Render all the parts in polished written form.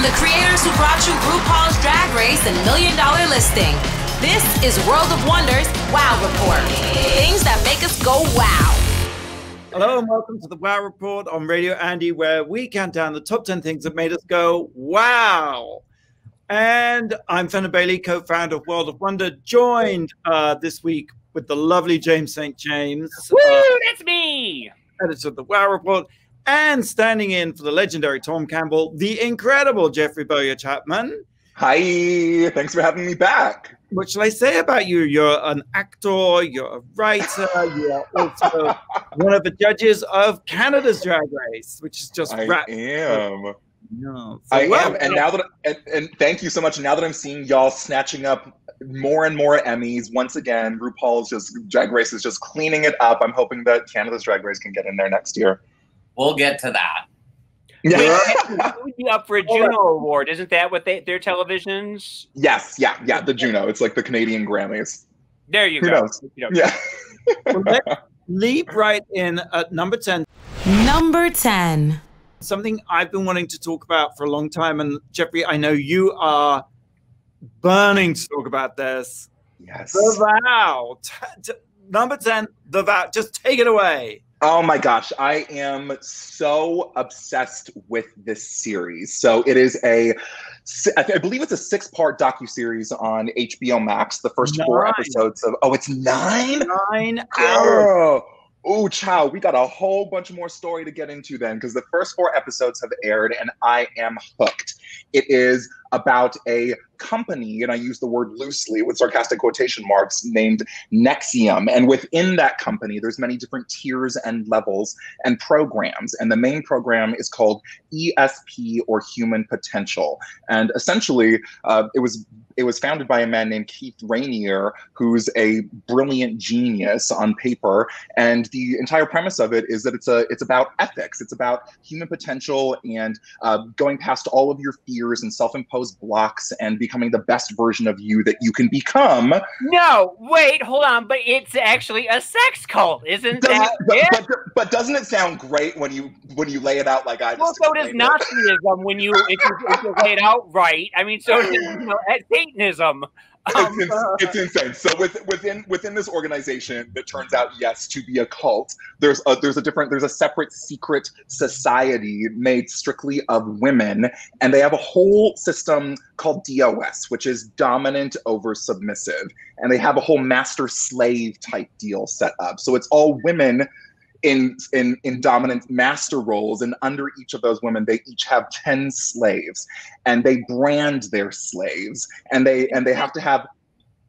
From the creators who brought you RuPaul's Drag Race and Million Dollar Listing, this is World of Wonder's WOW Report. Things that make us go wow. Hello and welcome to the WOW Report on Radio Andy, where we count down the top 10 things that made us go wow. And I'm Fenner Bailey, co-founder of World of Wonder, joined this week with the lovely James St. James. Woo, that's me! Editor of the WOW Report. And standing in for the legendary Tom Campbell, the incredible Jeffrey Bowyer-Chapman. Hi, thanks for having me back. What shall I say about you? You're an actor, you're a writer, you're also one of the judges of Canada's Drag Race, which is just... I am. And now that and thank you so much. Now that I'm seeing y'all snatching up more and more Emmys, once again, RuPaul's Drag Race is just cleaning it up. I'm hoping that Canada's Drag Race can get in there next year. We'll get to that. Yeah. Would be up for a Juno award, isn't that what their televisions? Yes, yeah, the Juno. It's like the Canadian Grammys. There you go. Yeah. Well, let's leap right in at number 10. Number 10. Something I've been wanting to talk about for a long time, and Jeffrey, I know you are burning to talk about this. Yes. The Vow. Number 10, The Vow. Just take it away. Oh my gosh, I am so obsessed with this series. So it is I believe it's a 6-part docuseries on HBO Max. The first 4 episodes of, oh, it's 9? 9 hours. Oh, child, we got a whole bunch more story to get into then, because the first 4 episodes have aired and I am hooked. It is about a company, and I use the word loosely with sarcastic quotation marks, named NXIVM. And within that company, there's many different tiers and levels and programs. And the main program is called ESP, or Human Potential. And essentially, it was founded by a man named Keith Rainier, who's a brilliant genius on paper. And the entire premise of it is that it's about ethics. It's about human potential and going past all of your fears and self-imposed blocks and becoming the best version of you that you can become. No, wait, hold on. But it's actually a sex cult, isn't that it? But doesn't it sound great when you lay it out like I just... Well, so does Nazism if you lay it out right. I mean, so does, Satanism. It's insane. So within this organization that turns out, yes, to be a cult, there's a separate secret society made strictly of women, and they have a whole system called DOS, which is dominant over submissive, and they have a whole master-slave type deal set up. So it's all women in dominant master roles, and under each of those women they each have 10 slaves, and they brand their slaves, and they have to have...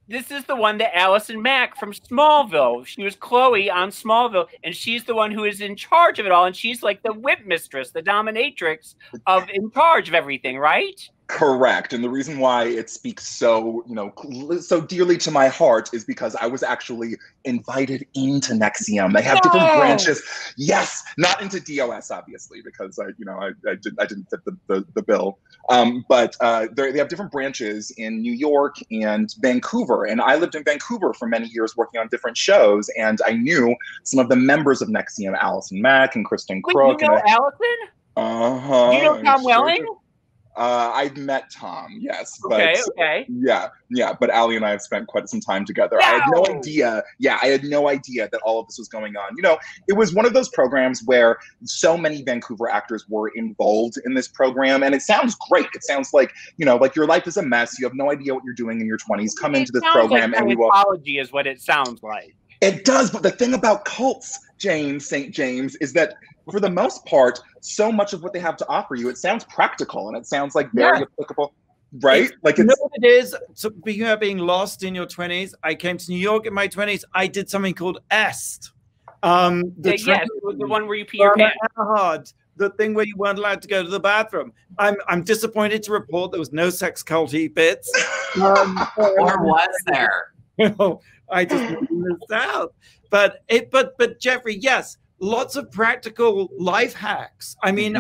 This is the one that Allison Mack from Smallville, she was Chloe on Smallville, and she's the one who is in charge of it all, and she's like the whip mistress, the dominatrix in charge of everything, right? Correct. And the reason why it speaks so, so dearly to my heart is because I was actually invited into NXIVM. They have different branches. Yes, not into DOS, obviously, because I didn't fit the bill. But they have different branches in New York and Vancouver. And I lived in Vancouver for many years working on different shows. And I knew some of the members of NXIVM, Allison Mack and Kristen Crook. You know Allison? Uh-huh. You know Tom Welling? I've met Tom, yes. But, okay. Yeah. But Allie and I have spent quite some time together. No! I had no idea that all of this was going on. It was one of those programs where so many Vancouver actors were involved in this program, and it sounds great. It sounds like, like your life is a mess. You have no idea what you're doing in your 20s. Come into this program, like, and we will... Apology is what it sounds like. It does, but the thing about cults, James St. James, is that for the most part, so much of what they have to offer you, it sounds practical and it sounds like very applicable, right? It is. So you are being lost in your 20s. I came to New York in my 20s. I did something called EST. The one where you pee your pants. The thing where you weren't allowed to go to the bathroom. I'm disappointed to report there was no sex culty bits. Or was there? I just missed out. But Jeffrey, yes, lots of practical life hacks. I mean,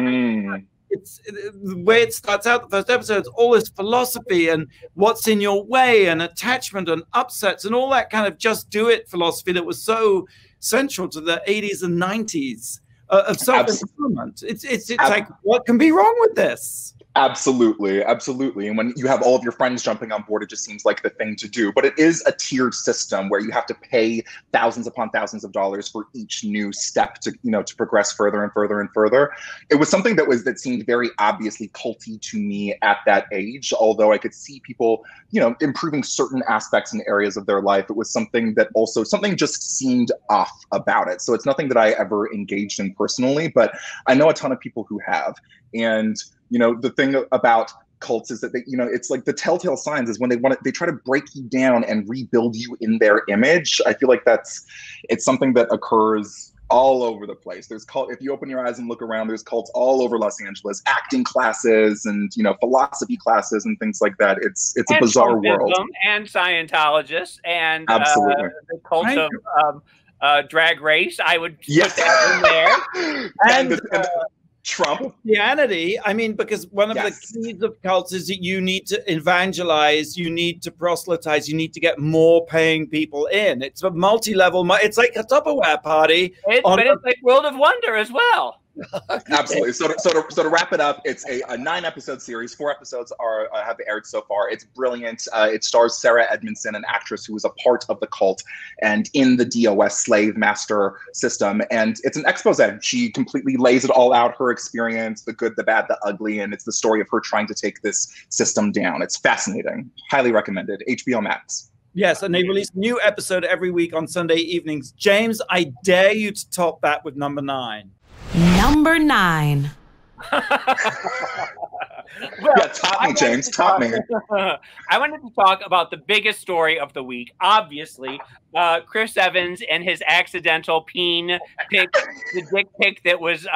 the way it starts out, the first episode, it's all this philosophy and what's in your way and attachment and upsets and all that kind of just do it philosophy that was so central to the 80s and 90s of self-improvement. It's like, what can be wrong with this? Absolutely, absolutely. And when you have all of your friends jumping on board, it just seems like the thing to do. But it is a tiered system where you have to pay thousands upon thousands of dollars for each new step to, you know, to progress further and further and further. It was something that was, that seemed very obviously culty to me at that age, although I could see people, you know, improving certain aspects and areas of their life. It was something that also, something just seemed off about it. So it's nothing that I ever engaged in personally, but I know a ton of people who have. And, you know, the thing about cults is that they, you know, it's like the telltale signs is when they want to, they try to break you down and rebuild you in their image. I feel like that's, it's something that occurs all over the place. There's cult, if you open your eyes and look around, there's cults all over Los Angeles, acting classes and, you know, philosophy classes and things like that. It's a bizarre world. And Scientologists and absolutely the cult of drag race. I would put that in there. And Trump. Christianity, I mean, because one of the keys of cults is that you need to evangelize, you need to proselytize, you need to get more paying people in. It's a multi-level, it's like a Tupperware party. But it's like World of Wonder as well. Absolutely. So to wrap it up, it's a 9-episode series. 4 episodes are have aired so far. It's brilliant. It stars Sarah Edmondson, an actress who was a part of the cult and in the DOS slave master system. And it's an expose. She completely lays it all out, her experience, the good, the bad, the ugly. And it's the story of her trying to take this system down. It's fascinating. Highly recommended. HBO Max. Yes, and they release a new episode every week on Sunday evenings. James, I dare you to top that with number 9. Number 9. Well, yeah, top me, James. Top me. I wanted to talk about the biggest story of the week. Obviously, Chris Evans and his accidental peen pic, the dick pic that was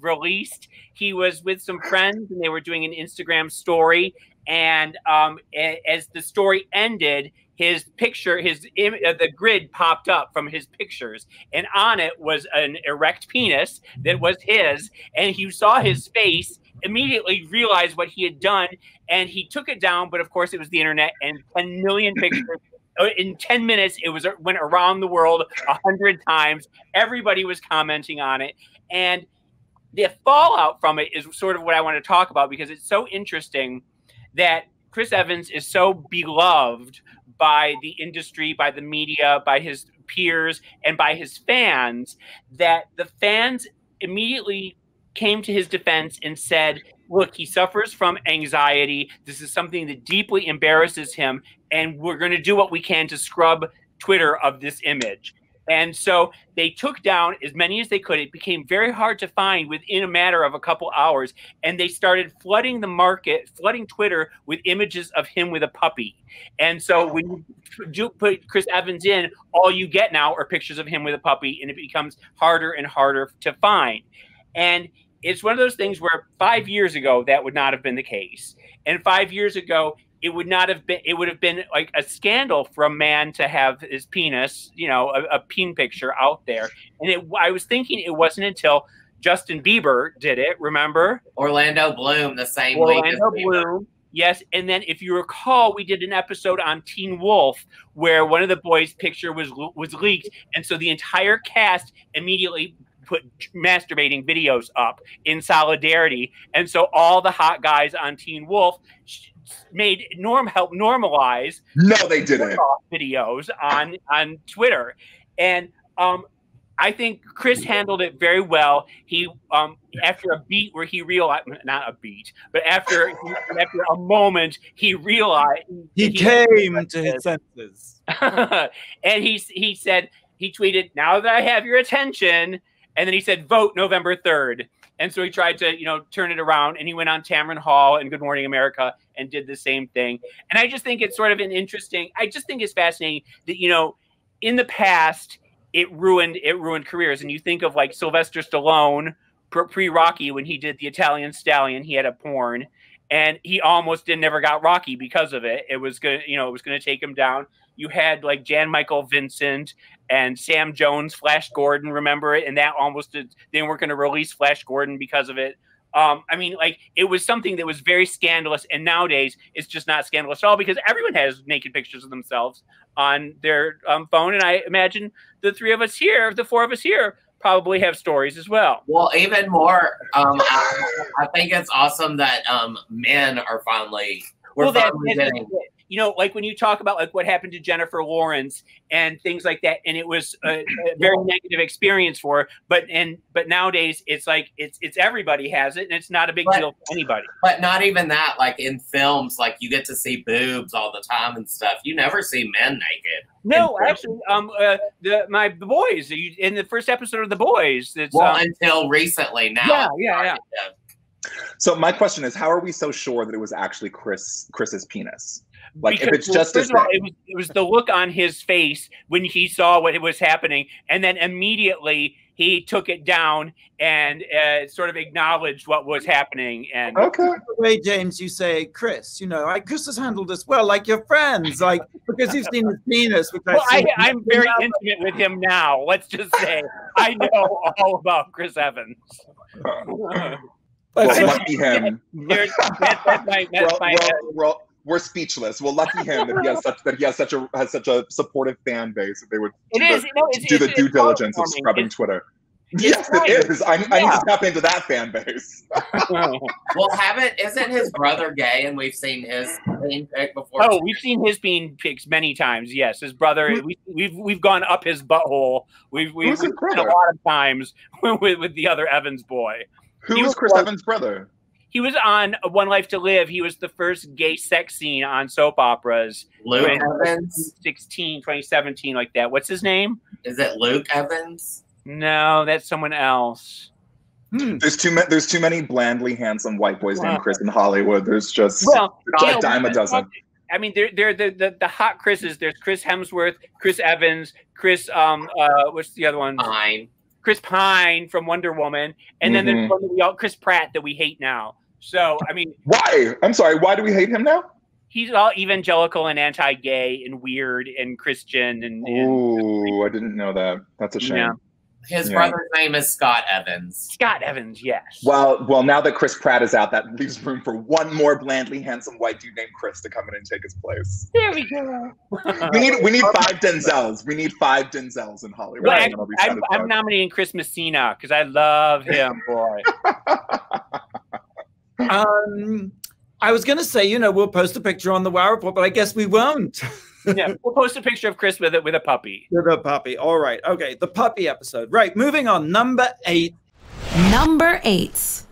released. He was with some friends and they were doing an Instagram story. And as the story ended, his picture, the grid popped up from his pictures, and on it was an erect penis that was his, and he saw his face, immediately realized what he had done, and he took it down, but of course it was the internet, and 10 million pictures. In 10 minutes, it went around the world 100 times. Everybody was commenting on it, and the fallout from it is sort of what I want to talk about, because it's so interesting that Chris Evans is so beloved by the industry, by the media, by his peers, and by his fans, that the fans immediately came to his defense and said, look, he suffers from anxiety. This is something that deeply embarrasses him, and we're going to do what we can to scrub Twitter of this image. And so they took down as many as they could. It became very hard to find within a matter of a couple hours. And they started flooding the market, flooding Twitter with images of him with a puppy. And so when you put Chris Evans in, all you get now are pictures of him with a puppy, and it becomes harder and harder to find. And it's one of those things where 5 years ago, that would not have been the case. And 5 years ago, it would not have been, it would have been like a scandal for a man to have his penis, you know, a peen picture out there. And I was thinking it wasn't until Justin Bieber did it, remember? Orlando Bloom, the same week. Orlando Bloom, yes. And then if you recall, we did an episode on Teen Wolf where one of the boys' picture was leaked. And so the entire cast immediately put masturbating videos up in solidarity. And so all the hot guys on Teen Wolf made help normalize. No, they didn't. Videos on Twitter, and I think Chris handled it very well. He after a beat where he realized, not a beat, but after a moment he realized he came to his senses, and he said, he tweeted, "Now that I have your attention," and then he said, "Vote November 3rd." And so he tried to, you know, turn it around, and he went on Tamron Hall and Good Morning America and did the same thing. And I just think it's sort of an interesting, I just think it's fascinating that, you know, in the past, it ruined careers. And you think of like Sylvester Stallone pre-Rocky when he did The Italian Stallion, he had a porn, and he almost never got Rocky because of it. It was going to, you know, it was going to take him down. You had like Jan Michael Vincent and Sam Jones, Flash Gordon, remember it? And that almost did, they weren't going to release Flash Gordon because of it. I mean, like, it was something that was very scandalous. And nowadays it's just not scandalous at all because everyone has naked pictures of themselves on their phone. And I imagine the 4 of us here probably have stories as well. Well, even more, I think it's awesome that men are finally, we're finally getting... You know, like when you talk about like what happened to Jennifer Lawrence and things like that, and it was a very negative experience for her. But nowadays it's like it's everybody has it, and it's not a big deal for anybody. But not even that. Like in films, like you get to see boobs all the time and stuff. You never see men naked. No, actually, The Boys, in the first episode of The Boys. It's, well, until recently now. Yeah. So my question is, how are we so sure that it was actually Chris's penis? Like, because if it's just first of all, it was the look on his face when he saw what was happening, and then immediately he took it down and sort of acknowledged what was happening. And okay, the way, James, you say, Chris, you know, Chris has handled this well, like your friends, like because you've seen his penis. Which I'm very intimate with him now. Let's just say I know all about Chris Evans. Well, lucky him. We're speechless. Well, lucky him that he has such a supportive fan base that they would do the due diligence of scrubbing Twitter. Yes, it is. I need to tap into that fan base. Well, isn't his brother gay? And we've seen his bean pic before. Oh, we've seen his bean pics many times. Yes, his brother. We've gone up his butthole. We've spent a lot of times with the other Evans boy. Who was Chris Evans' brother? He was on One Life to Live. He was the first gay sex scene on soap operas. Luke Evans? 2017, like that. What's his name? Is it Luke Evans? No, that's someone else. There's too many blandly handsome white boys named Chris in Hollywood. There's just a dime a dozen. I mean, they're the hot Chris's. There's Chris Hemsworth, Chris Evans, Chris, what's the other one? Chris Pine from Wonder Woman, and then there's one that Chris Pratt that we hate now. So I mean, why? I'm sorry, why do we hate him now? He's all evangelical and anti-gay and weird and Christian and ooh, I didn't know that. That's a shame. Yeah. His brother's name is Scott Evans. Scott Evans, yes. Well, now that Chris Pratt is out, that leaves room for one more blandly handsome white dude named Chris to come in and take his place. There we go. we need five Denzels. We need five Denzels in Hollywood. Well, I'm nominating Chris Messina because I love him, boy. I was going to say, you know, we'll post a picture on the WOW Report, but I guess we won't. Yeah, we'll post a picture of Chris with a puppy. With a puppy. All right. Okay, the puppy episode. Right, moving on. Number 8. Number 8.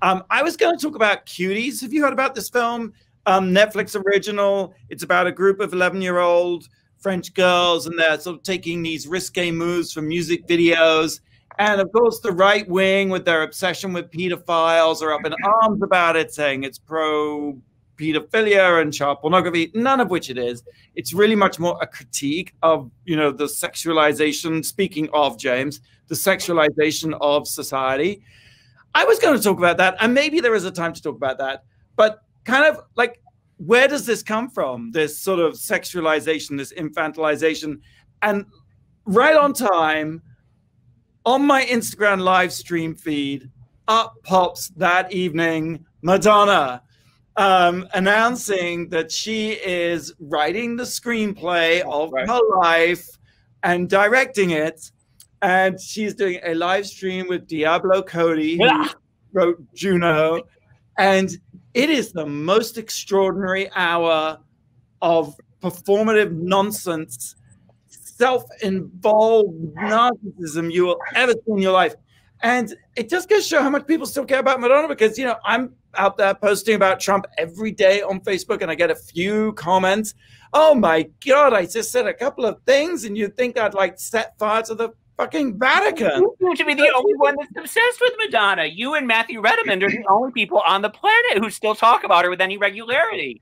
I was going to talk about Cuties. Have you heard about this film? Netflix original. It's about a group of 11-year-old French girls, and they're sort of taking these risque moves from music videos. And, of course, the right wing with their obsession with pedophiles are up in arms about it, saying it's pro-pedophilia and child pornography, none of which it is. It's really much more a critique of, you know, the sexualization, speaking of James, the sexualization of society. I was going to talk about that, and maybe there is a time to talk about that, but kind of like, where does this come from, this sort of sexualization, this infantilization? And right on time, on my Instagram live stream feed, up pops that evening Madonna, announcing that she is writing the screenplay of her life and directing it. And she's doing a live stream with Diablo Cody, who wrote Juno. And it is the most extraordinary hour of performative nonsense, self-involved narcissism you will ever see in your life. And it just goes to show how much people still care about Madonna, because, you know, I'm out there posting about Trump every day on Facebook and I get a few comments. Oh my God, I just said a couple of things and you'd think I'd like set fire to the fucking Vatican. You seem to be the only one that's obsessed with Madonna. You and Matthew Redmond are the only people on the planet who still talk about her with any regularity.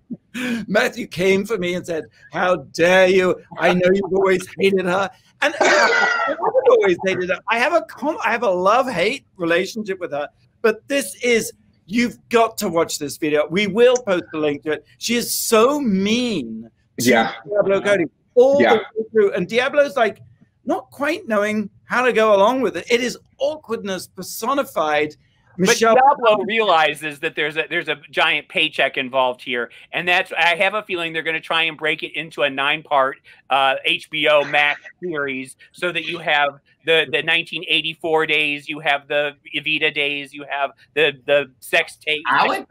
Matthew came for me and said, how dare you? I know you've always hated her. And I've always hated her. I have a love-hate relationship with her. But this is, you've got to watch this video. We will post the link to it. She is so mean to Diablo Cody all the way through. And Diablo's like not quite knowing how to go along with it. It is awkwardness personified. Michelle, but Diablo realizes that there's a giant paycheck involved here, and that's, I have a feeling they're going to try and break it into a 9-part HBO Max series, so that you have the 1984 days, you have the Evita days, you have the sex tape. I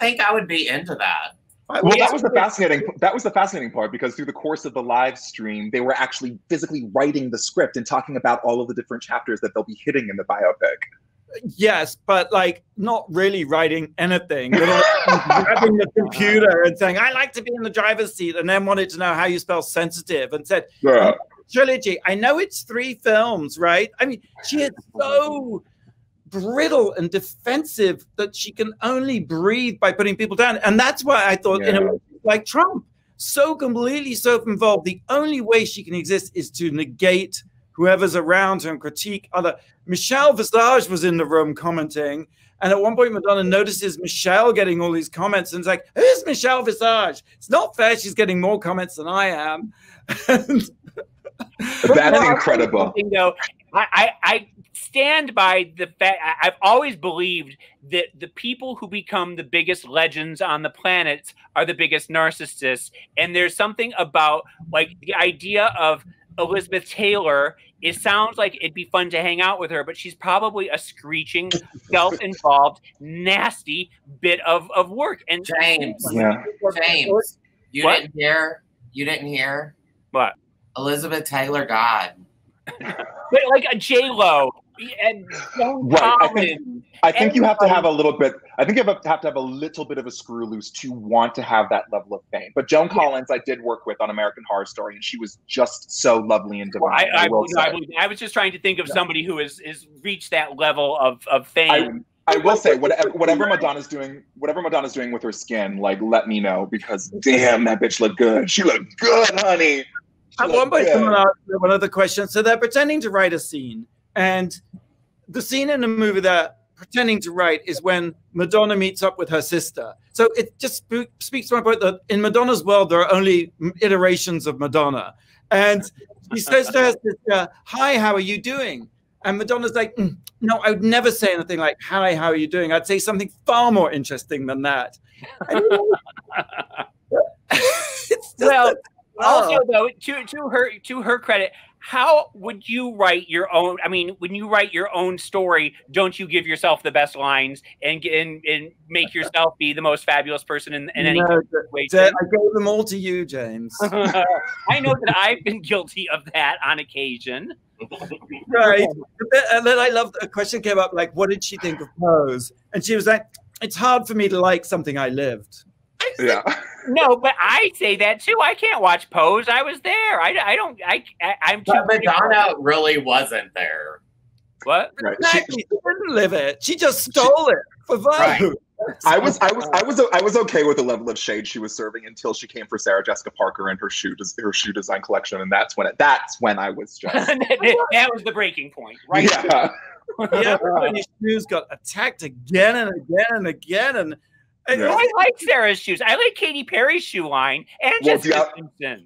think I would be into that. Well, yes, that was the fascinating part, because through the course of the live stream, they were actually physically writing the script and talking about all of the different chapters that they'll be hitting in the biopic. Yes, but like not really writing anything. They're like grabbing the computer and saying, "I like to be in the driver's seat," and then wanted to know how you spell sensitive, and said, yeah. "Trilogy. I know it's 3 films, right?" I mean, she is so brittle and defensive that she can only breathe by putting people down, and that's why I thought, you know, like Trump, so completely self-involved. The only way she can exist is to negate whoever's around her and critique other. Michelle Visage was in the room commenting, and at one point Madonna notices Michelle getting all these comments and is like, "Who's Michelle Visage? It's not fair. She's getting more comments than I am." That's incredible. You know, I stand by the fact, I've always believed that the people who become the biggest legends on the planet are the biggest narcissists. And there's something about like the idea of Elizabeth Taylor. It sounds like it'd be fun to hang out with her, but she's probably a screeching, self-involved, nasty bit of work. And James, James, you didn't hear what? Elizabeth Taylor died. But like a J-Lo and Joan Collins. I think you have to have a little bit. I think you have to have a little bit of a screw loose to want to have that level of fame. But Joan Collins, I did work with on American Horror Story, and she was just so lovely and divine. Well, I was just trying to think of somebody who has reached that level of fame. I will say, whatever Madonna's doing with her skin, like, let me know, because damn, that bitch looked good. She looked good, honey. At one point, someone asked one other question. So they're pretending to write a scene, and the scene in the movie they're pretending to write is when Madonna meets up with her sister. So it just speaks to my point that in Madonna's world, there are only iterations of Madonna. And she says to her sister, "Hi, how are you doing?" And Madonna's like, "No, I would never say anything like, 'Hi, how are you doing?' I'd say something far more interesting than that." Well. Also, though, to her credit, how would you write your own? I mean, when you write your own story, don't you give yourself the best lines and make yourself be the most fabulous person in any situation? I gave them all to you, James. I know that I've been guilty of that on occasion. Right. And then I love a question came up, like, what did she think of Pose? And she was like, "It's hard for me to like something I lived." Yeah. No, but I say that too. I can't watch Pose. I was there. I'm too. But Madonna really wasn't there. What? Right. She didn't live it. She just stole it for Vogue. Right. I was okay with the level of shade she was serving until she came for Sarah Jessica Parker and her shoe design collection, and that's when I was just that was the breaking point, right? Yeah. Yeah. Everybody's shoes got attacked again and again and again and. Yeah. I like Sarah's shoes. I like Katy Perry's shoe line. And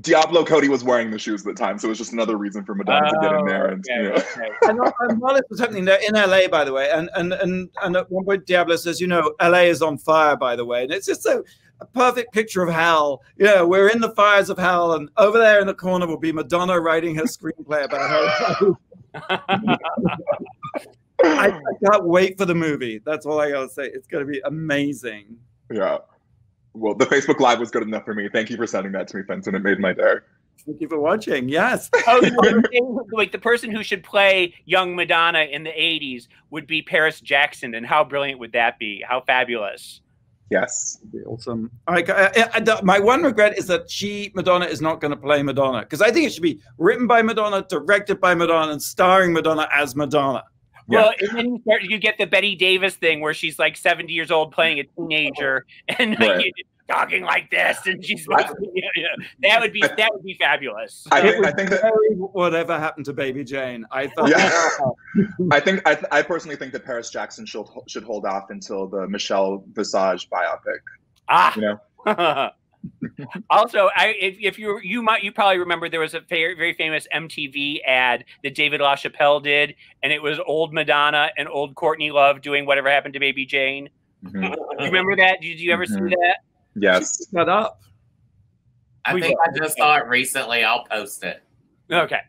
Diablo Cody was wearing the shoes at the time, so it was just another reason for Madonna to get in there. And, while it was happening, they're in LA, by the way, and at one point Diablo says, "You know, LA is on fire, by the way," and it's just so. A perfect picture of hell. Yeah, we're in the fires of hell, and over there in the corner will be Madonna writing her screenplay about her. I can't wait for the movie. That's all I gotta say. It's gonna be amazing. Yeah. Well, the Facebook Live was good enough for me. Thank you for sending that to me, Fenton. It made my day. Thank you for watching. Yes. Oh, like the person who should play young Madonna in the 80s would be Paris Jackson, and how brilliant would that be? How fabulous. Yes. Awesome. My one regret is that Madonna is not going to play Madonna, because I think it should be written by Madonna, directed by Madonna, and starring Madonna as Madonna. Yeah. Well, and then you get the Betty Davis thing where she's like 70 years old playing a teenager and talking like this, and she's like, that would be fabulous. I think whatever happened to Baby Jane? I thought. Yeah. I personally think that Paris Jackson should hold off until the Michelle Visage biopic. Ah. You know? Also, if you probably remember there was a very famous MTV ad that David LaChapelle did, and it was old Madonna and old Courtney Love doing Whatever Happened to Baby Jane. Mm-hmm. Do you remember that? Did you ever see that? Yes. Shut up. I just saw it recently. I'll post it. Okay.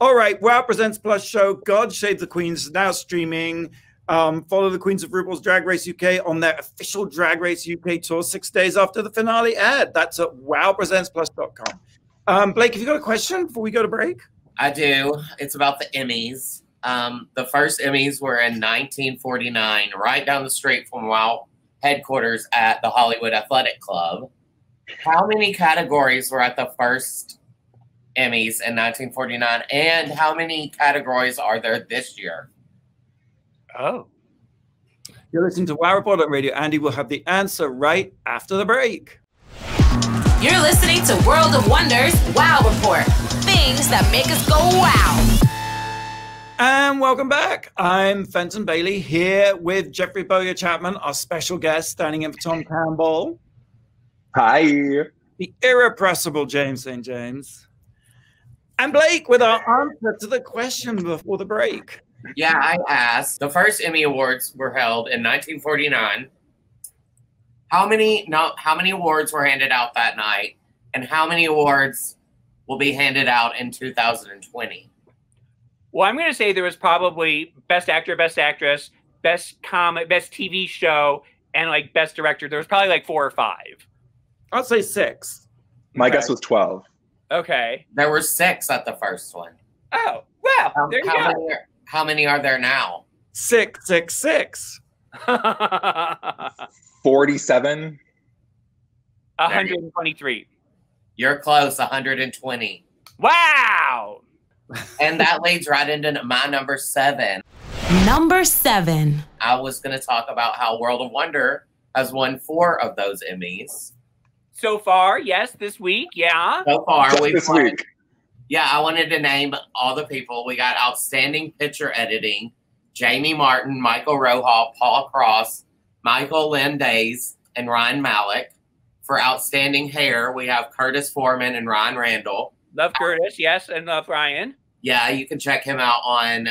All right. WOW Presents Plus show, God Save the Queens, now streaming. Follow the Queens of RuPaul's Drag Race UK on their official Drag Race UK tour 6 days after the finale ad. That's at wowpresentsplus.com. Blake, have you got a question before we go to break? I do. It's about the Emmys. The first Emmys were in 1949, right down the street from WOW headquarters at the Hollywood Athletic Club. How many categories were at the first Emmys in 1949, and how many categories are there this year? Oh. You're listening to WOW Report on Radio Andy. We'll have the answer right after the break. You're listening to World of Wonder's WOW Report. Things that make us go wow. And welcome back. I'm Fenton Bailey here with Jeffrey Bowyer-Chapman, our special guest, standing in for Tom Campbell. Hi. The irrepressible James St. James. And Blake with our answer to the question before the break. Yeah, I asked. The first Emmy Awards were held in 1949. How many awards were handed out that night, and how many awards will be handed out in 2020? Well, I'm going to say there was probably Best Actor, Best Actress, Best Comic, Best TV Show, and like Best Director. There was probably like 4 or 5. I'll say 6. My guess was 12. Okay. There were 6 at the first one. Oh, well, there you go. How many are there now? 666. 47. 123. You're close, 120. Wow. And that leads right into my number 7. Number 7. I was going to talk about how World of Wonder has won 4 of those Emmys. So far, yes, this week, yeah. So far, we've won. Yeah, I wanted to name all the people. We got Outstanding Picture Editing, Jamie Martin, Michael Rohal, Paul Cross, Michael Lynn Days, and Ryan Malik. For Outstanding Hair, we have Curtis Foreman and Ryan Randall. Love Curtis, yes, and love Ryan. Yeah, you can check him out on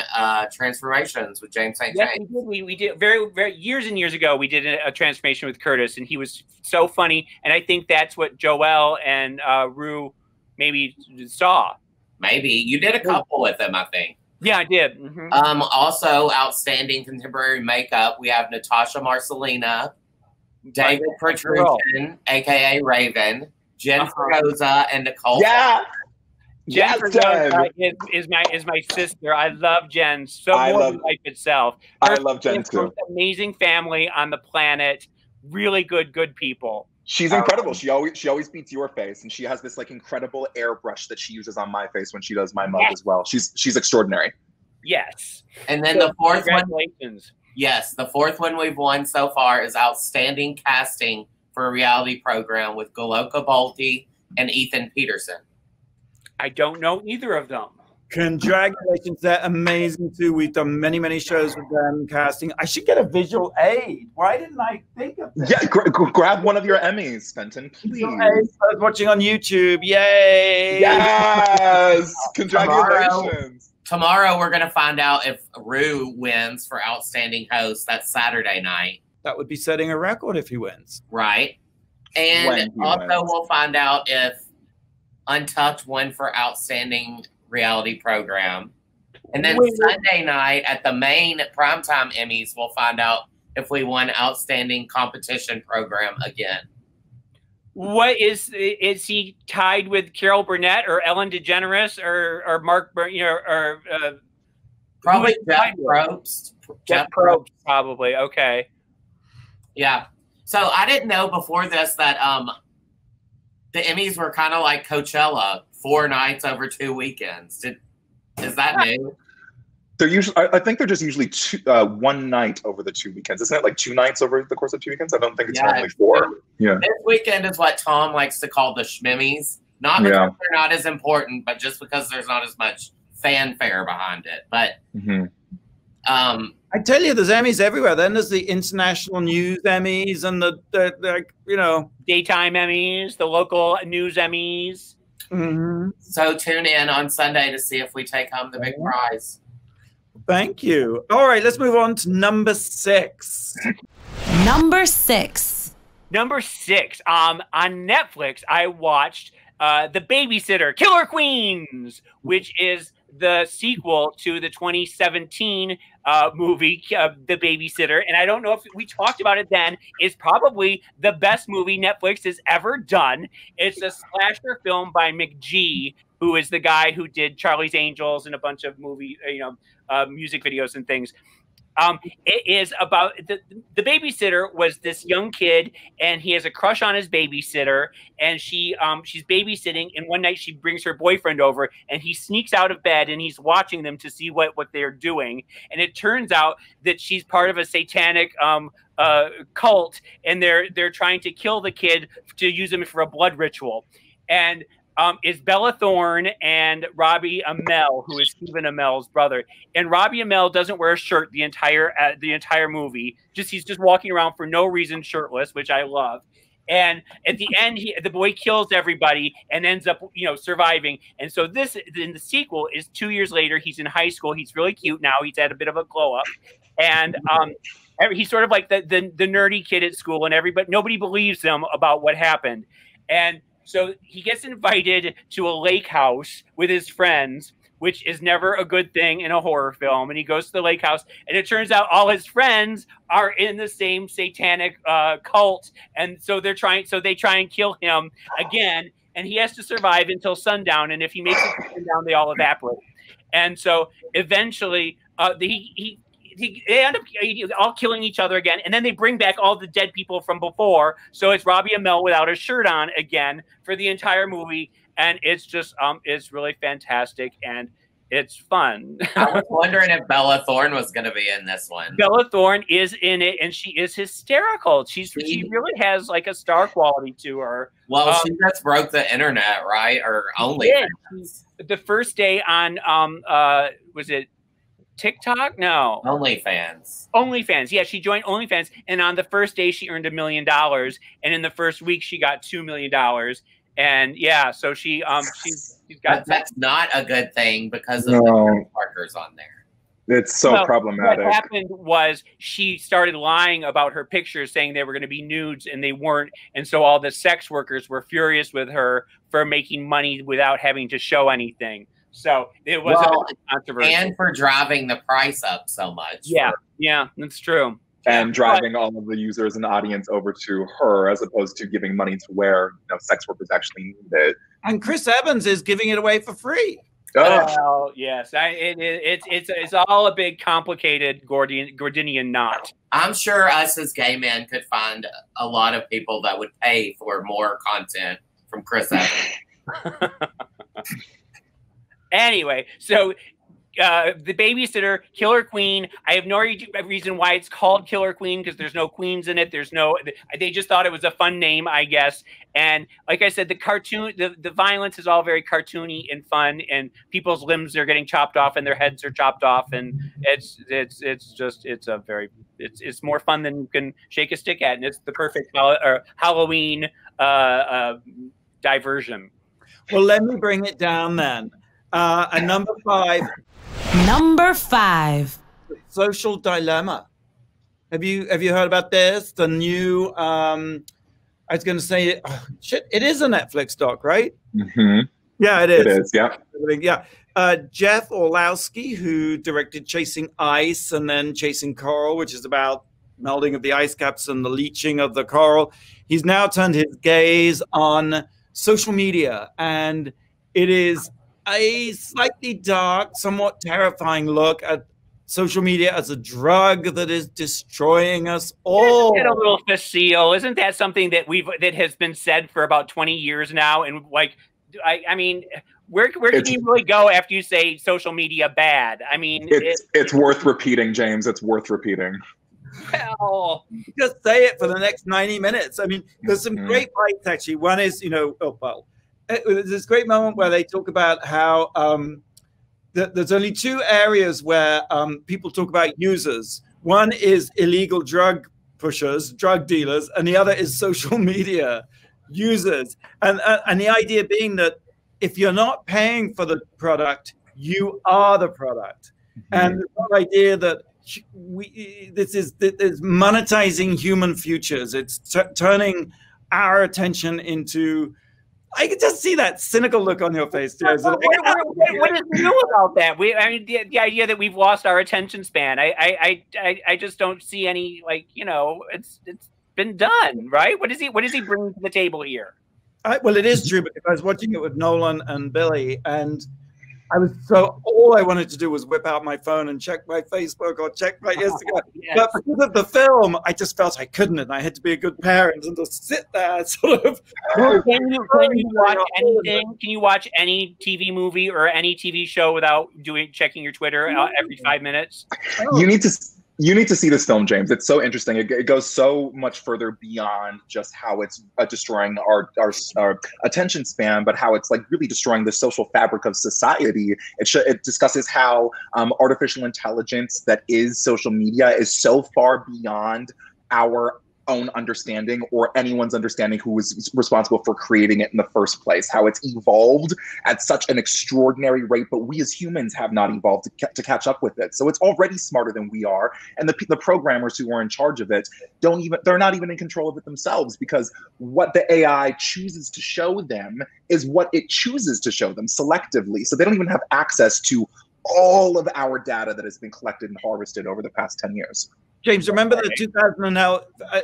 Transformations with James St. James. Yes, we did very years and years ago, we did a transformation with Curtis, and he was so funny. And I think that's what Joelle and Rue maybe saw. Maybe. You did a couple with them, I think. Yeah, I did. Mm-hmm. Also, Outstanding Contemporary Makeup, we have Natasha Marcelina, David Petruccian, a.k.a. Raven, Jen Fergoza, and Nicole. Yeah! Jen Fergoza is my sister. I love Jen so much than life itself. I love Jen, too. Amazing family on the planet. Really good people. She's incredible. She always beats your face, and she has this like incredible airbrush that she uses on my face when she does my mug as well. She's extraordinary. Yes. And then the fourth one. Yes, the fourth one we've won so far is Outstanding Casting for a Reality Program with Goloka Bolte and Ethan Peterson. I don't know either of them. Congratulations, they're amazing too. We've done many shows with them casting. I should get a visual aid. Why didn't I think of this? Yeah, grab one of your Emmys, Fenton, please. I was watching on YouTube. Yay! Yes! Congratulations. Tomorrow we're going to find out if Rue wins for Outstanding Host. That's Saturday night. That would be setting a record if he wins. Right. And also we'll find out if Untucked won for Outstanding Reality Program. And then Sunday night at the main primetime Emmys, we'll find out if we won Outstanding Competition Program again. What is he tied with Carol Burnett or Ellen DeGeneres or Mark, you know, or probably Jeff Probst. Jeff Probst, probably. Okay. Yeah. So I didn't know before this that the Emmys were kind of like Coachella. 4 nights over 2 weekends. Is that new? They're usually, I think they're just usually 1 night over the 2 weekends. Isn't it like 2 nights over the course of 2 weekends? I don't think it's normally 4. Yeah. This weekend is what Tom likes to call the shmimmies. Not because they're not as important, but just because there's not as much fanfare behind it. But I tell you, there's Emmys everywhere. Then there's the international news Emmys and the you know, daytime Emmys, the local news Emmys. Mm-hmm. So tune in on Sunday to see if we take home the big prize. Thank you. All right, let's move on to number 6. Number 6. Number 6. On Netflix, I watched The Babysitter, Killer Queens, which is the sequel to the 2017 movie, The Babysitter. And I don't know if we talked about it then. It's probably the best movie Netflix has ever done. It's a slasher film by McG, who is the guy who did Charlie's Angels and a bunch of movie, you know, music videos and things. It is about the babysitter was this young kid, and he has a crush on his babysitter, and she's babysitting, and one night she brings her boyfriend over, and he sneaks out of bed, and he's watching them to see what they're doing, and it turns out that she's part of a satanic cult, and they're trying to kill the kid to use him for a blood ritual, and is Bella Thorne and Robbie Amell, who is Stephen Amell's brother. And Robbie Amell doesn't wear a shirt the entire movie. He's just walking around for no reason shirtless, which I love. And at the end, the boy kills everybody and ends up, you know, surviving. And so this, in the sequel, is 2 years later. He's in high school. He's really cute now. He's had a bit of a glow up, and he's sort of like the nerdy kid at school, and nobody believes him about what happened. And so he gets invited to a lake house with his friends, which is never a good thing in a horror film. And he goes to the lake house, and it turns out all his friends are in the same satanic cult. And so they try and kill him again. And he has to survive until sundown. And if he makes it to sundown, they all evaporate. And so eventually they end up all killing each other again, and then they bring back all the dead people from before. So it's Robbie Amell without a shirt on again for the entire movie, and it's just it's really fantastic and it's fun. I was wondering if Bella Thorne was going to be in this one. Bella Thorne is in it, and she is hysterical. She really has like a star quality to her. Well, she just broke the internet, right? Or only the first day on was it TikTok? No. OnlyFans. OnlyFans. Yeah, she joined OnlyFans, and on the first day she earned $1 million, and in the first week she got $2 million. And yeah, so she's got. But that's not a good thing because of the markers on there. It's so problematic. What happened was she started lying about her pictures, saying they were going to be nudes, and they weren't. And so all the sex workers were furious with her for making money without having to show anything. So it was a controversy. And for driving the price up so much. Yeah, yeah, that's true. And driving all of the users and audience over to her as opposed to giving money to where sex workers actually need it. And Chris Evans is giving it away for free. Oh yes, it's all a big complicated Gordian knot. I'm sure us as gay men could find a lot of people that would pay for more content from Chris Evans. Anyway, so The Babysitter, Killer Queen. I have no reason why it's called Killer Queen because there's no queens in it. They just thought it was a fun name, I guess. And like I said, the violence is all very cartoony and fun, and people's limbs are getting chopped off and their heads are chopped off, and it's more fun than you can shake a stick at, and it's the perfect Halloween diversion. Well, let me bring it down then. And number 5. Number 5. Social Dilemma. Have you heard about this? The new I was going to say it is a Netflix doc, right? Mm-hmm. Yeah, it is. It is. Yeah. Yeah. Jeff Orlowski, who directed Chasing Ice and then Chasing Coral, which is about melding of the ice caps and the leaching of the coral, he's now turned his gaze on social media, and it is a slightly dark, somewhat terrifying look at social media as a drug that is destroying us all. Isn't that a little facile? Isn't that something that has been said for about 20 years now? And like, I mean, where can you really go after you say social media bad? I mean, it's worth repeating, James. It's worth repeating. Well, just say it for the next 90 minutes. I mean, there's some great bites actually. One is, there's this great moment where they talk about how there's only two areas where people talk about users. One is illegal drug pushers, drug dealers, and the other is social media users. And the idea being that if you're not paying for the product, you are the product. Mm-hmm. And the whole idea that this is monetizing human futures. It's turning our attention into. I could just see that cynical look on your face. What is new about that? I mean, the idea that we've lost our attention span. I just don't see any, like, you know, it's been done, right? What is he bringing to the table here? Well, it is true, because I was watching it with Nolan and Billy, and I was all I wanted to do was whip out my phone and check my Facebook or check my Instagram. Yes. But because of the film, I just felt I couldn't, and I had to be a good parent and just sit there, sort of. Can you watch anything? Can you watch any TV movie or any TV show without checking your Twitter every 5 minutes? You need to see this film, James. It's so interesting. It goes so much further beyond just how it's destroying our attention span, but how it's like really destroying the social fabric of society. It discusses how artificial intelligence that is social media is so far beyond our own understanding or anyone's understanding who was responsible for creating it in the first place, how it's evolved at such an extraordinary rate, but we as humans have not evolved to catch up with it. So it's already smarter than we are. And the programmers who are in charge of it, they're not even in control of it themselves, because what the AI chooses to show them is what it chooses to show them selectively. So they don't even have access to all of our data that has been collected and harvested over the past 10 years. James, remember the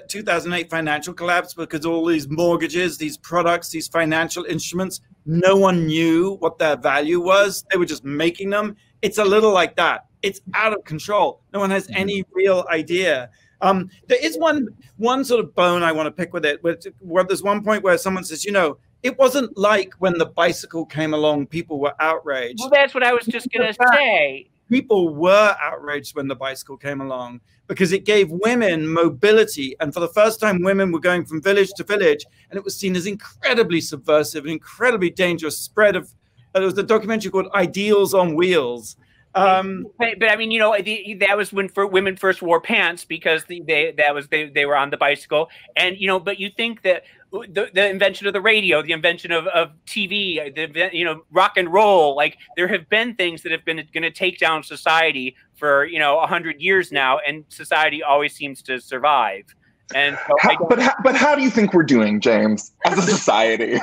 2008 financial collapse, because all these mortgages, these products, these financial instruments, no one knew what their value was. They were just making them. It's a little like that. It's out of control. No one has any real idea. There is one sort of bone I want to pick with it. Where there's one point where someone says, you know, it wasn't like when the bicycle came along, people were outraged. Well, that's what I was just going to say. People were outraged when the bicycle came along, because it gave women mobility. And for the first time, women were going from village to village, and it was seen as incredibly subversive, an incredibly dangerous spread of, there was a documentary called Ideals on Wheels. But I mean, you know, that was when women first wore pants, because they were on the bicycle. And, you know, but you think that the invention of the radio, the invention of TV, you know, rock and roll, like there have been things that have been going to take down society for, you know, 100 years now, and society always seems to survive. And so but how do you think we're doing, James, as a society?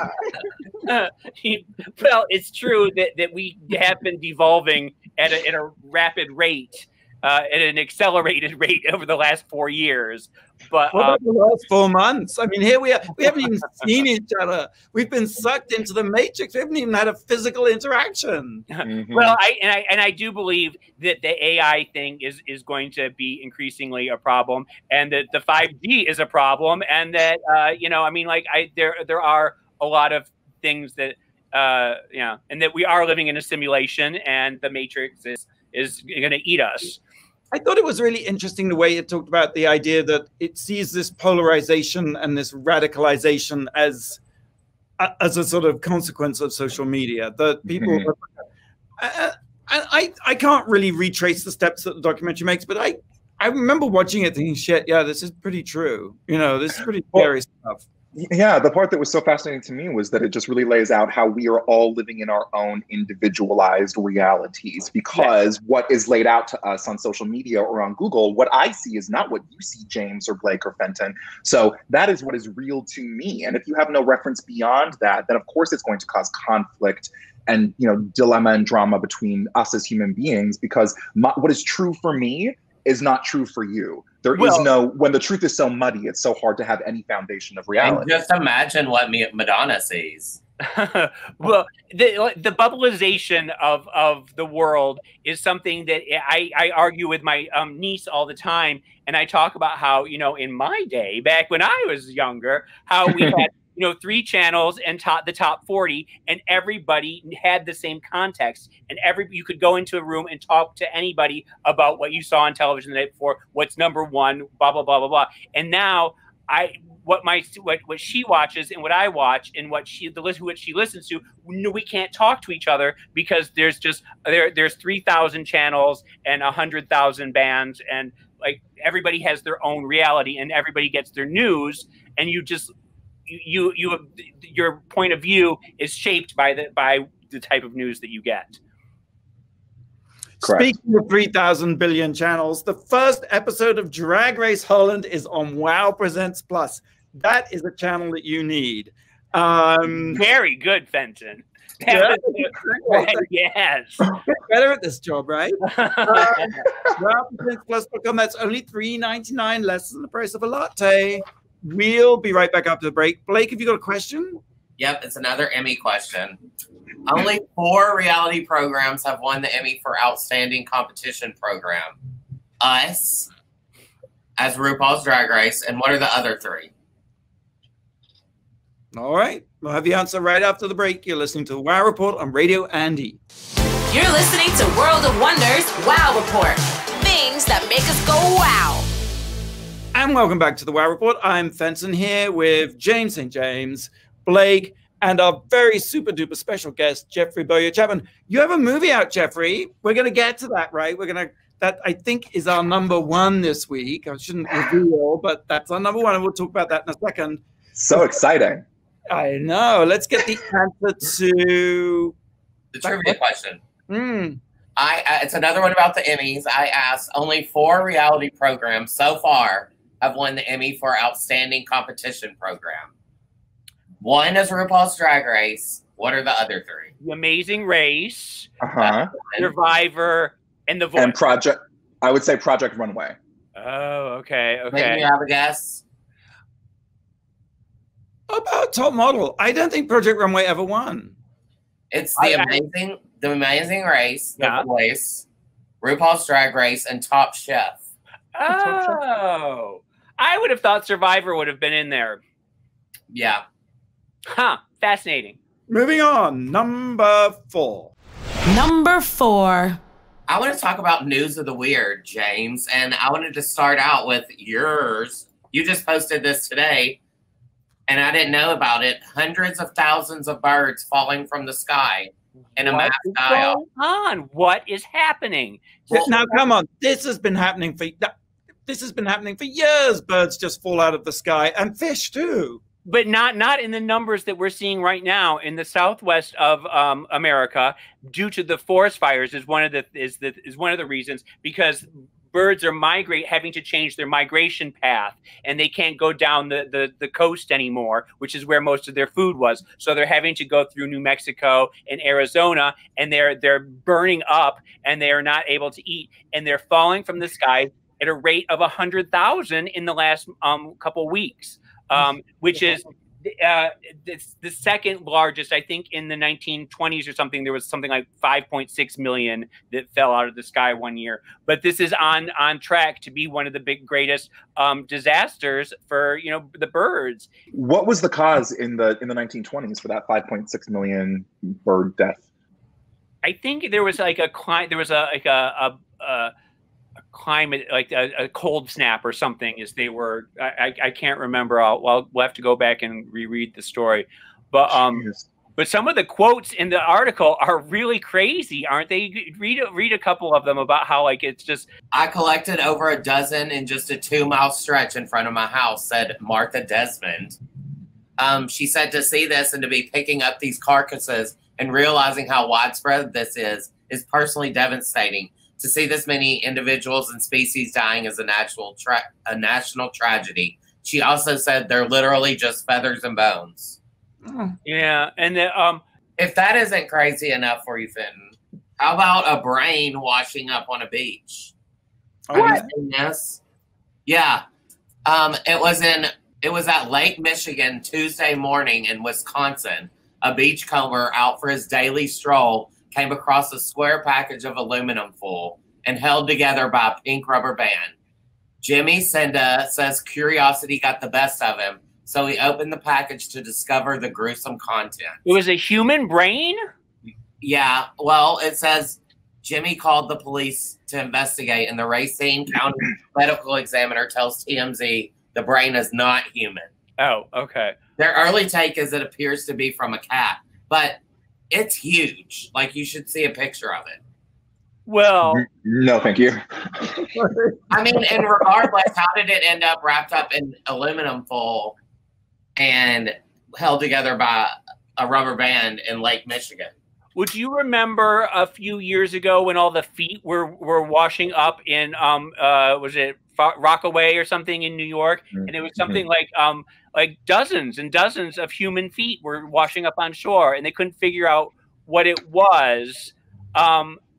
Well, it's true that we have been devolving at a rapid rate, at an accelerated rate over the last 4 years. But over the last 4 months, I mean, here we are. We haven't even seen each other. We've been sucked into the matrix. We haven't even had a physical interaction. Mm-hmm. Well, I do believe that the AI thing is going to be increasingly a problem, and that the 5G is a problem, and that you know, I mean, like there are a lot of things that yeah, and that we are living in a simulation, and the matrix is going to eat us. I thought it was really interesting the way it talked about the idea that it sees this polarization and this radicalization as a sort of consequence of social media. That people, I can't really retrace the steps that the documentary makes, but I remember watching it thinking, shit, yeah, this is pretty true. You know, this is pretty scary stuff. Yeah, the part that was so fascinating to me was that it just really lays out how we are all living in our own individualized realities, because what is laid out to us on social media or on Google, what I see is not what you see, James or Blake or Fenton. So that is what is real to me. And if you have no reference beyond that, then of course it's going to cause conflict and, you know, dilemma and drama between us as human beings, because what is true for me is not true for you. When the truth is so muddy, it's so hard to have any foundation of reality. And just imagine what Madonna sees. Well, the bubbleization of the world is something that I argue with my niece all the time. And I talk about how, you know, in my day, back when I was younger, how we had you know, 3 channels and the top 40, and everybody had the same context. And you could go into a room and talk to anybody about what you saw on television the night before, what's number 1, blah, blah, blah, blah, blah. And now what she watches and what I watch and what she she listens to, we can't talk to each other because there's just there's 3,000 channels and 100,000 bands, and like everybody has their own reality and everybody gets their news, and you just your point of view is shaped by the type of news that you get. Correct. Speaking of 3,000 billion channels, the first episode of Drag Race Holland is on WOW Presents Plus. That is a channel that you need. Very good, Fenton. Yeah. Yes. You're better at this job, right? WOW Presents Plus.com. That's only $3.99, less than the price of a latte. We'll be right back after the break. Blake, have you got a question? Yep, it's another Emmy question. Only 4 reality programs have won the Emmy for Outstanding Competition Program. Us, as RuPaul's Drag Race, and what are the other 3? All right. We'll have the answer right after the break. You're listening to the WOW Report on Radio Andy. You're listening to World of Wonder's WOW Report. Things that make us go wow. And welcome back to the WOW Report. I'm Fenton here with James St. James, Blake, and our very super duper special guest, Jeffrey Bowyer-Chapman. You have a movie out, Jeffrey. We're going to get to that, right? We're going to, that I think is our #1 this week. I shouldn't reveal, but that's our #1, and we'll talk about that in a second. So exciting. I know. Let's get the answer to the trivia question. It's another one about the Emmys. I asked, only 4 reality programs so far have won the Emmy for Outstanding Competition Program. 1 is RuPaul's Drag Race. What are the other 3? The Amazing Race, Survivor, and The Voice. And Project, I would say Project Runway. Oh, okay, okay. Maybe you have a guess? About Top Model. I don't think Project Runway ever won. It's the Amazing Race, The Voice, RuPaul's Drag Race, and Top Chef. Oh, Top Chef. I would have thought Survivor would have been in there. Yeah. Huh, fascinating. Moving on, #4. #4. I want to talk about News of the Weird, James, and I wanted to start out with yours. You just posted this today, and I didn't know about it. Hundreds of thousands of birds falling from the sky in a mass style. What is happening? Well, now, come on. This has been happening for years. Birds just fall out of the sky, and fish too. But not in the numbers that we're seeing right now in the southwest of America, due to the forest fires, is one of the reasons, because birds are having to change their migration path, and they can't go down the coast anymore, which is where most of their food was. So they're having to go through New Mexico and Arizona, and they're burning up, and they are not able to eat, and they're falling from the sky at a rate of 100,000 in the last couple weeks. Which is the second largest. I think in the 1920s or something, there was something like 5.6 million that fell out of the sky one year. But this is on track to be one of the greatest disasters for the birds. What was the cause in the 1920s for that 5.6 million bird death? I think there was like a climate, like a cold snap or something, as they were. I can't remember. We'll have to go back and reread the story, but some of the quotes in the article are really crazy, aren't they? Read a couple of them about how, like, it's just. I collected over a dozen in just a 2-mile stretch in front of my house, said Martha Desmond. She said to see this and to be picking up these carcasses and realizing how widespread this is personally devastating. To see this many individuals and species dying is a national tragedy. She also said they're literally just feathers and bones. Yeah, and if that isn't crazy enough for you, Fenton, how about a brain washing up on a beach? What? Yes. Yeah. It was at Lake Michigan Tuesday morning in Wisconsin. A beachcomber out for his daily stroll came across a square package of aluminum foil and held together by a pink rubber band. Jimmy Senda says curiosity got the best of him, so he opened the package to discover the gruesome content. It was a human brain? Yeah, well, it says Jimmy called the police to investigate, and the Racine County medical examiner tells TMZ the brain is not human. Oh, okay. Their early take is it appears to be from a cat, but it's huge. Like, you should see a picture of it. Well, no, thank you. I mean, and regardless, how did it end up wrapped up in aluminum foil and held together by a rubber band in Lake Michigan? Would you remember a few years ago when all the feet were washing up in was it Rockaway or something in New York? And it was something like dozens and dozens of human feet were washing up on shore, and they couldn't figure out what it was.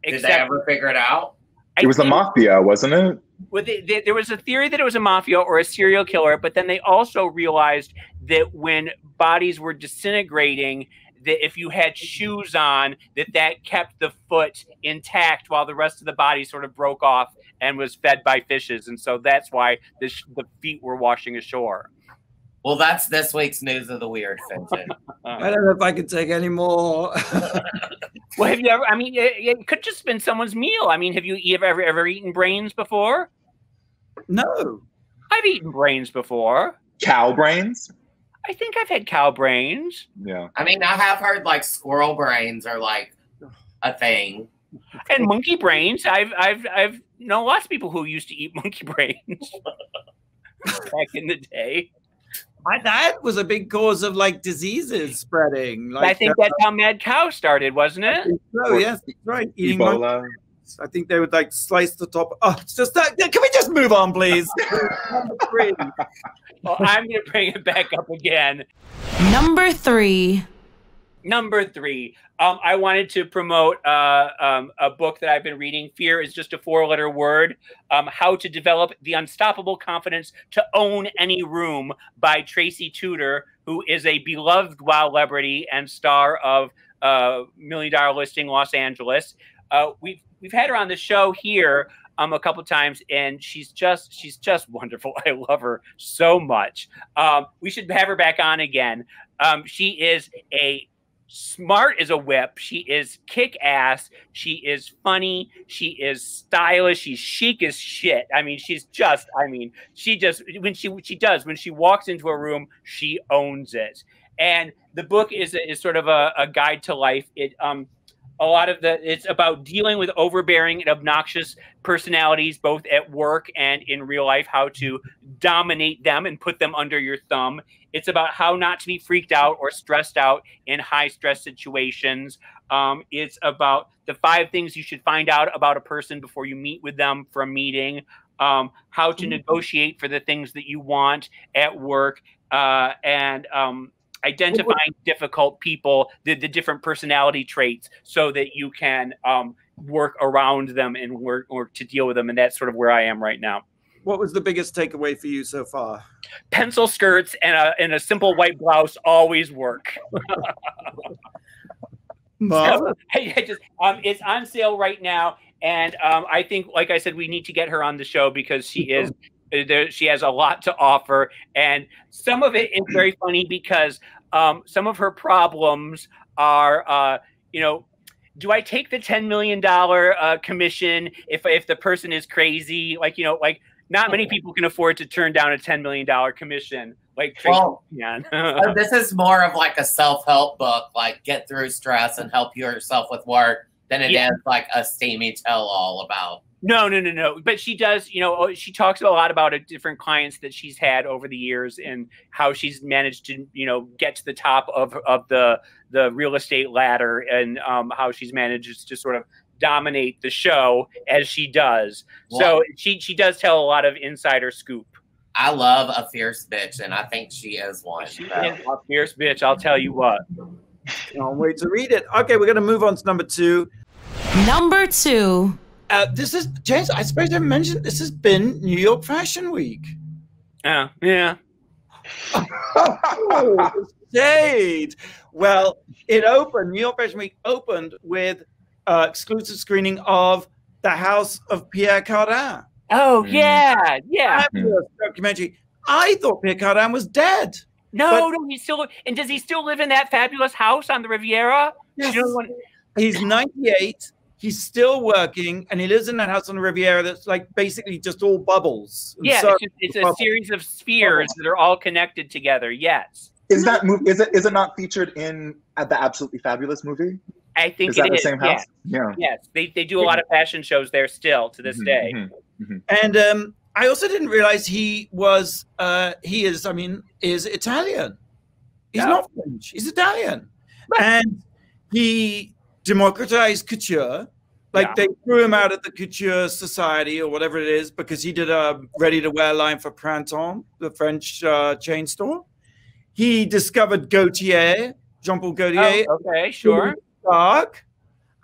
Did they ever figure it out? It was the mafia, wasn't it? Well, there was a theory that it was a mafia or a serial killer, but then they also realized that when bodies were disintegrating, that if you had shoes on, that kept the foot intact while the rest of the body sort of broke off and was fed by fishes. And so that's why the feet were washing ashore. Well, that's this week's News of the Weird, Fenton. I don't know if I can take any more. Well, have you ever, I mean, it could just been someone's meal. I mean, have you ever eaten brains before? No. I've eaten brains before. Cow brains? I think I've had cow brains. Yeah. I mean, I have heard like squirrel brains are like a thing. And monkey brains. I've known lots of people who used to eat monkey brains back in the day. That was a big cause of like diseases spreading. Like, I think that's how Mad Cow started, wasn't it? Oh, yes, that's right. Eating Ebola. I think they would like slice the top. Oh, it's just that. Can we just move on, please? Well, I'm going to bring it back up again. Number three. I wanted to promote a book that I've been reading. Fear is Just a Four-Letter Word. How to Develop the Unstoppable Confidence to Own Any Room by Tracy Tudor, who is a beloved WOW celebrity and star of Million Dollar Listing Los Angeles. We've had her on the show here a couple times, and she's just wonderful. I love her so much. We should have her back on again. She is smart as a whip. She is kick-ass. She is funny. She is stylish. She's chic as shit. I mean, when she walks into a room, she owns it. And the book is sort of a guide to life. It's about dealing with overbearing and obnoxious personalities, both at work and in real life, how to dominate them and put them under your thumb. It's about how not to be freaked out or stressed out in high stress situations. It's about the 5 things you should find out about a person before you meet with them for a meeting, how to negotiate for the things that you want at work, and identifying difficult people, the different personality traits, so that you can work around them and work to deal with them. And that's sort of where I am right now. What was the biggest takeaway for you so far? Pencil skirts and a simple white blouse always work. So, it's on sale right now. And I think, like I said, we need to get her on the show because she has a lot to offer, and some of it is very funny because some of her problems are, do I take the $10 million commission if the person is crazy? Like, not many people can afford to turn down a $10 million commission. Like, well, so this is more of like a self-help book, like get through stress and help yourself with work, than it is like a steamy tell-all about. No. But she does, she talks a lot about different clients that she's had over the years and how she's managed to, get to the top of the real estate ladder, and how she's managed to sort of dominate the show as she does. Well, so she does tell a lot of insider scoop. I love a fierce bitch, and I think she is one. She is a fierce bitch, I'll tell you what. Can't wait to read it. Okay, we're going to move on to number 2. Number 2. This is, James, I suppose I mentioned this has been New York Fashion Week. Oh, yeah. Oh, shade. Well, it opened, New York Fashion Week opened with exclusive screening of The House of Pierre Cardin. Oh, yeah. Documentary. I thought Pierre Cardin was dead. No, he's still, and does he still live in that fabulous house on the Riviera? Yes. He's 98. He's still working, and he lives in that house on the Riviera that's like basically just all bubbles. Yeah, so it's a series of spheres that are all connected together. Yes. Is that movie? Is it not featured in the Absolutely Fabulous movie? I think is it that is. The same house? Yeah. Yes, they do a lot of fashion shows there still to this day. Mm-hmm. Mm-hmm. And I also didn't realize he was is Italian. He's not French. He's Italian, and he democratized couture. Like they threw him out of the couture society or whatever it is because he did a ready-to-wear line for Printemps, the French chain store. He discovered Gaultier, Jean-Paul Gaultier. Oh, okay, sure. Dark.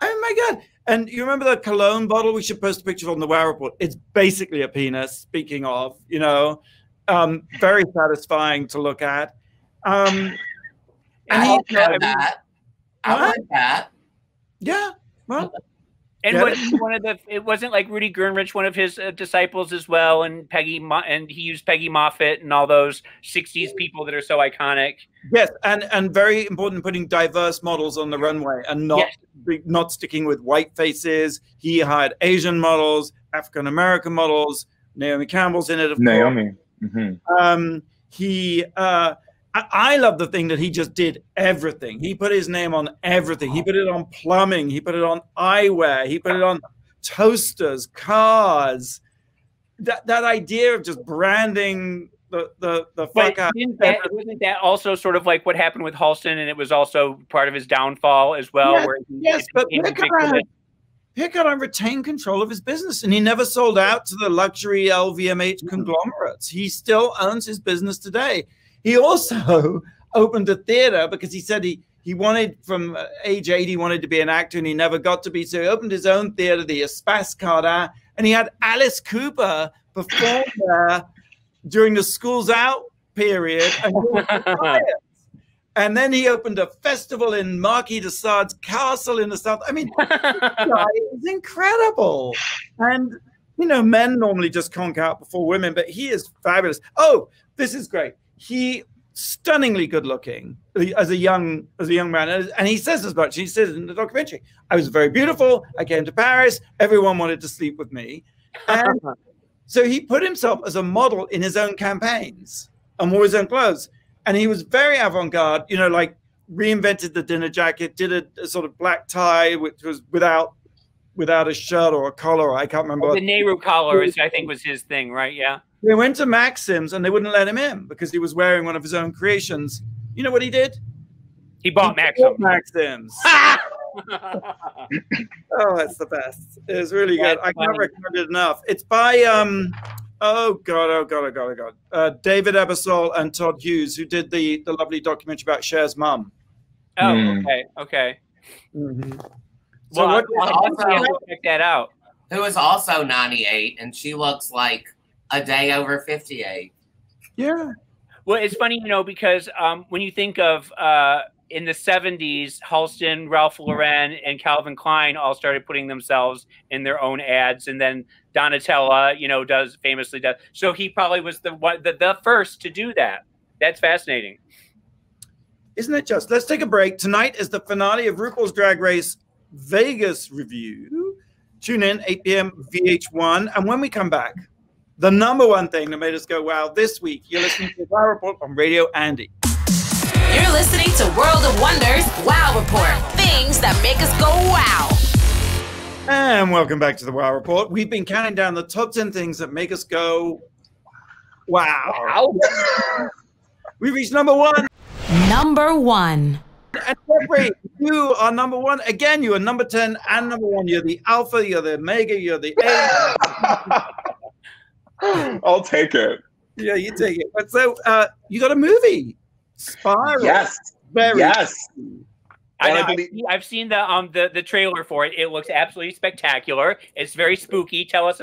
Oh my God! And you remember the cologne bottle? We should post a picture on the WOW Report. It's basically a penis. Speaking of, very satisfying to look at. I want that. I want that. Yeah. Well, and it wasn't like Rudy Gernreich, one of his disciples as well, and he used Peggy Moffitt and all those 60s people that are so iconic. Yes, and very important putting diverse models on the runway and not sticking with white faces. He hired Asian models, African American models. Naomi Campbell's in it, of course. Naomi. Mm-hmm. I love the thing that he just did everything. He put his name on everything. He put it on plumbing. He put it on eyewear. He put it on toasters, cars. That idea of just branding the fuck out. Wasn't that also sort of like what happened with Halston, and it was also part of his downfall as well? Yes, but Pickard retained control of his business, and he never sold out to the luxury LVMH conglomerates. He still owns his business today. He also opened a theater because he said he wanted, from age 8, he wanted to be an actor, and he never got to be. So he opened his own theater, the Espace Cardin, and he had Alice Cooper perform there during the School's Out period. And then he opened a festival in Marquis de Sade's castle in the South. I mean, this guy is incredible. And, men normally just conk out before women, but he is fabulous. Oh, this is great. He stunningly good looking as a young man, and he says as much. He says in the documentary, "I was very beautiful. I came to Paris. Everyone wanted to sleep with me." And so he put himself as a model in his own campaigns and wore his own clothes. And he was very avant-garde, like reinvented the dinner jacket, did a sort of black tie, which was without a shirt or a collar. I can't remember. The Nehru collar, I think, was his thing, right? Yeah. They went to Maxim's and they wouldn't let him in because he was wearing one of his own creations. You know what he did? He bought Maxim's. Oh, it's the best. It's really good. I can't recommend it enough. It's by, David Ebersol and Todd Hughes, who did the lovely documentary about Cher's mom. Oh, okay. Mm-hmm. So I'll check that out. Who is also 98, and she looks like a day over 58. Yeah. Well, it's funny, because when you think of in the 70s, Halston, Ralph Lauren, and Calvin Klein all started putting themselves in their own ads, and then Donatella, famously does. So he probably was the first to do that. That's fascinating. Isn't it just? Let's take a break. Tonight is the finale of RuPaul's Drag Race Vegas review. Tune in 8 p.m. VH1, and when we come back, the number one thing that made us go, wow, this week. You're listening to the WOW Report on Radio Andy. You're listening to World of Wonder's WOW Report, things that make us go wow. And welcome back to the WOW Report. We've been counting down the top 10 things that make us go wow. We reached number one. Number one. And Jeffrey, you are number one. Again, you are number 10 and number one. You're the alpha, you're the omega, you're the A. I'll take it. Yeah, you take it. But so you got a movie, Spiral. Yes. Very. Yes. I've seen the trailer for it. It looks absolutely spectacular. It's very spooky. Tell us.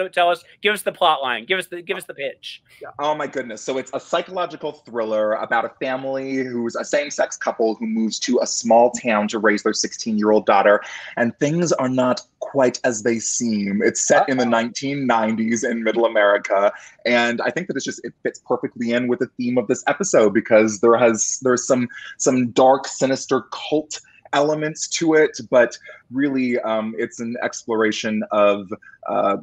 Give us the plot line. Give us the pitch. Oh my goodness! So it's a psychological thriller about a family who's a same-sex couple who moves to a small town to raise their 16-year-old daughter, and things are not quite as they seem. It's set in the 1990s in Middle America, and I think that it fits perfectly in with the theme of this episode because there's some dark, sinister cult elements to it, but really, it's an exploration of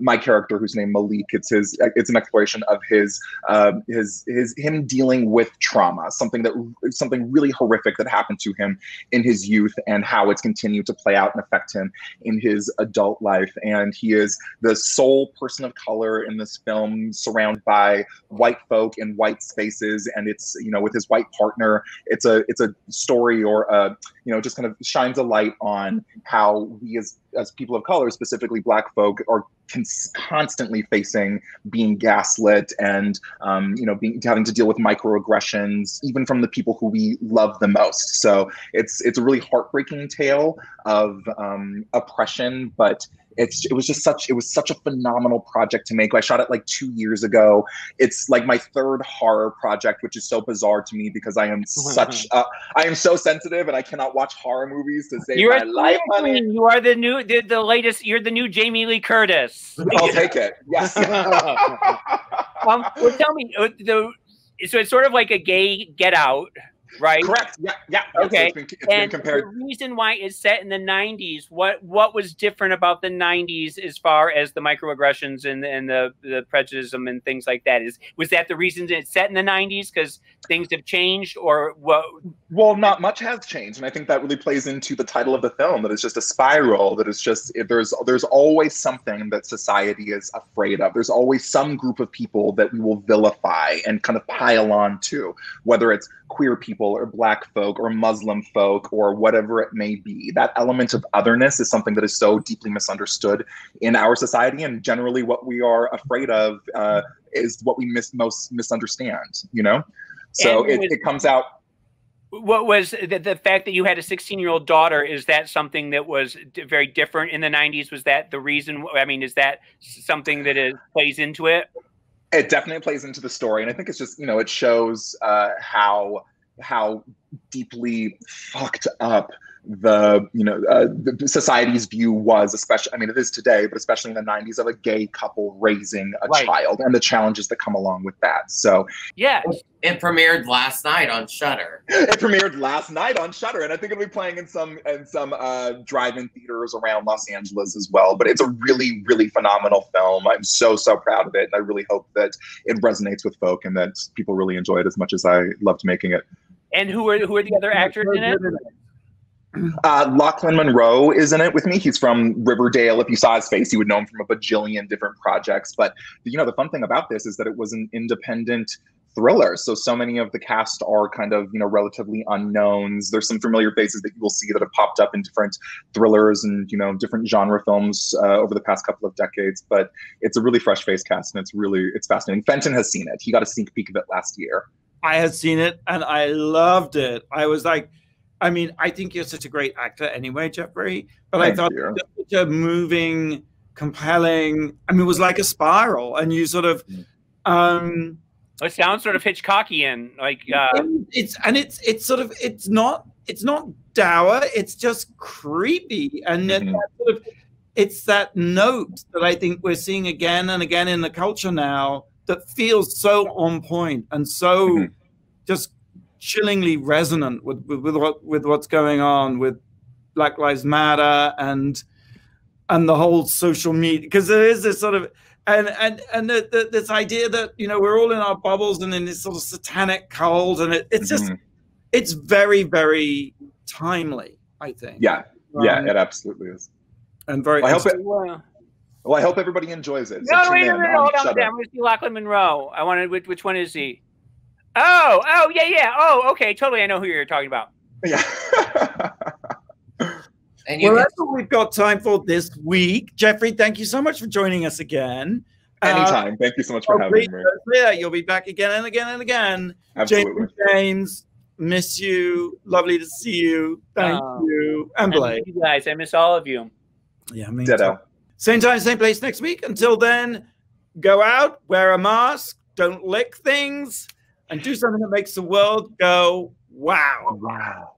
my character, who's named Malik. It's an exploration of him dealing with trauma, something really horrific that happened to him in his youth, and how it's continued to play out and affect him in his adult life. And he is the sole person of color in this film, surrounded by white folk in white spaces, and it's, you know, with his white partner, it's a story, or a, you know, just kind of shines a light on how we as people of color, specifically Black folk, are constantly facing being gaslit and, you know, having to deal with microaggressions, even from the people who we love the most. So it's a really heartbreaking tale of oppression, but it was such a phenomenal project to make. I shot it like 2 years ago. It's like my third horror project, which is so bizarre to me because I am I am so sensitive and I cannot watch horror movies to save my life, honey. You are the new Jamie Lee Curtis. I'll take it. Yes. Well, tell me, so it's sort of like a gay Get Out, right? Correct. Yeah. Yeah. Okay. It's been compared. The reason why it's set in the 90s. What was different about the 90s as far as the microaggressions and the prejudice and things like that? Was that the reason it's set in the 90s? Because things have changed, or what? Well, not much has changed, and I think that really plays into the title of the film. That it's just a spiral. That it's just there's always something that society is afraid of. There's always some group of people that we will vilify and kind of pile on to, whether it's queer people or Black folk or Muslim folk or whatever it may be. That element of otherness is something that is so deeply misunderstood in our society, and generally what we are afraid of is what we most misunderstand, you know? So it comes out. What was the fact that you had a 16-year-old daughter? Is that something that was very different in the 90s? Was that the reason? I mean, is that something that plays into it? It definitely plays into the story, and I think it's just, you know, it shows how deeply fucked up the society's view was, especially, I mean, it is today, but especially in the 90s, of a gay couple raising a child and the challenges that come along with that. So yeah, it premiered last night on Shudder. And I think it'll be playing in some drive-in theaters around Los Angeles as well. But it's a really, really phenomenal film. I'm so proud of it, and I really hope that it resonates with folk and that people really enjoy it as much as I loved making it. And who are the other actors in it? Lachlan Monroe is in it with me. He's from Riverdale. If you saw his face, you would know him from a bajillion different projects. But, you know, the fun thing about this is that it was an independent thriller. So many of the cast are kind of, you know, relatively unknowns. There's some familiar faces that you will see that have popped up in different thrillers and, you know, different genre films over the past couple of decades. But it's a really fresh-faced cast, and it's fascinating. Fenton has seen it. He got a sneak peek of it last year. I had seen it, and I loved it. I was like, I mean, I think you're such a great actor anyway, Jeffrey, but I thought it was such a moving, compelling, I mean, it was like a spiral, and you sort of... it sounds sort of Hitchcockian, like... It's not dour, it's just creepy, and it's that note that I think we're seeing again and again in the culture now that feels so on point and so just... chillingly resonant with what's going on with Black Lives Matter and the whole social media, because there is this sort of and this idea that, you know, we're all in our bubbles and in this sort of satanic cult, and it's just it's very, very timely, I think. Yeah, it absolutely is. And very. Well, I hope everybody enjoys it. No, wait, hold on. I'm going to see Lachlan Monroe. I wanted which one is he? Oh, yeah. Oh, okay, totally. I know who you're talking about. Yeah. Well, that's all we've got time for this week. Jeffrey, thank you so much for joining us again. Anytime. Thank you so much for having me. Yeah, you'll be back again and again and again. Absolutely. James, miss you. Lovely to see you. Thank you. And Blake. You guys, I miss all of you. Yeah, me too. Same time, same place next week. Until then, go out, wear a mask, don't lick things. And do something that makes the world go, wow. Wow.